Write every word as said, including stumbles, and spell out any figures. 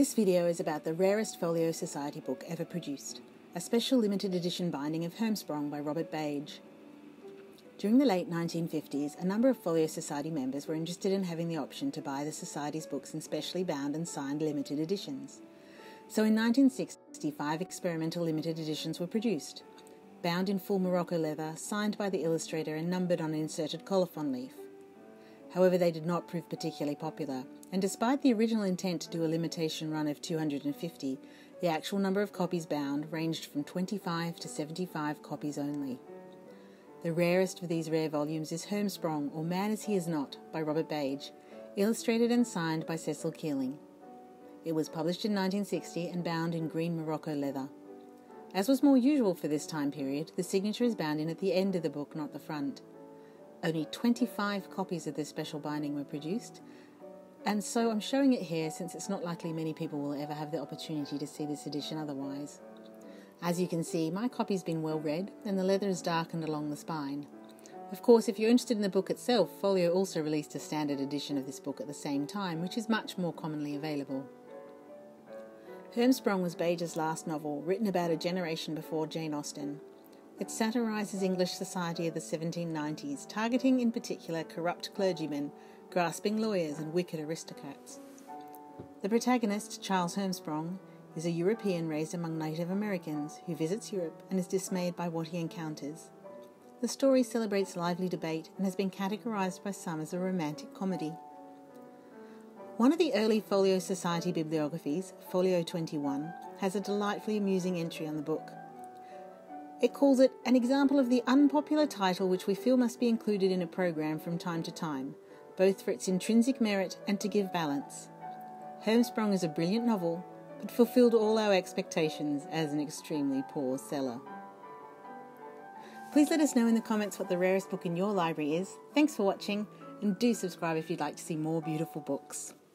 This video is about the rarest Folio Society book ever produced, a special limited edition binding of Hermsprong by Robert Bage. During the late nineteen fifties, a number of Folio Society members were interested in having the option to buy the Society's books in specially bound and signed limited editions. So in nineteen sixty, five experimental limited editions were produced, bound in full Morocco leather, signed by the illustrator and numbered on an inserted colophon leaf. However, they did not prove particularly popular, and despite the original intent to do a limitation run of two hundred fifty, the actual number of copies bound ranged from twenty-five to seventy-five copies only. The rarest of these rare volumes is Hermsprong, or Man As He Is Not, by Robert Bage, illustrated and signed by Cecil Keeling. It was published in nineteen sixty and bound in green Morocco leather. As was more usual for this time period, the signature is bound in at the end of the book, not the front. Only twenty-five copies of this special binding were produced, and so I'm showing it here since it's not likely many people will ever have the opportunity to see this edition otherwise. As you can see, my copy's been well read, and the leather is darkened along the spine. Of course, if you're interested in the book itself, Folio also released a standard edition of this book at the same time, which is much more commonly available. Hermsprong was Bage's last novel, written about a generation before Jane Austen. It satirises English society of the seventeen nineties, targeting in particular corrupt clergymen, grasping lawyers and wicked aristocrats. The protagonist, Charles Hermsprong, is a European raised among Native Americans who visits Europe and is dismayed by what he encounters. The story celebrates lively debate and has been categorised by some as a romantic comedy. One of the early Folio Society bibliographies, Folio twenty-one, has a delightfully amusing entry on the book. It calls it an example of the unpopular title which we feel must be included in a program from time to time, both for its intrinsic merit and to give balance. Hermsprong is a brilliant novel, but fulfilled all our expectations as an extremely poor seller. Please let us know in the comments what the rarest book in your library is. Thanks for watching, and do subscribe if you'd like to see more beautiful books.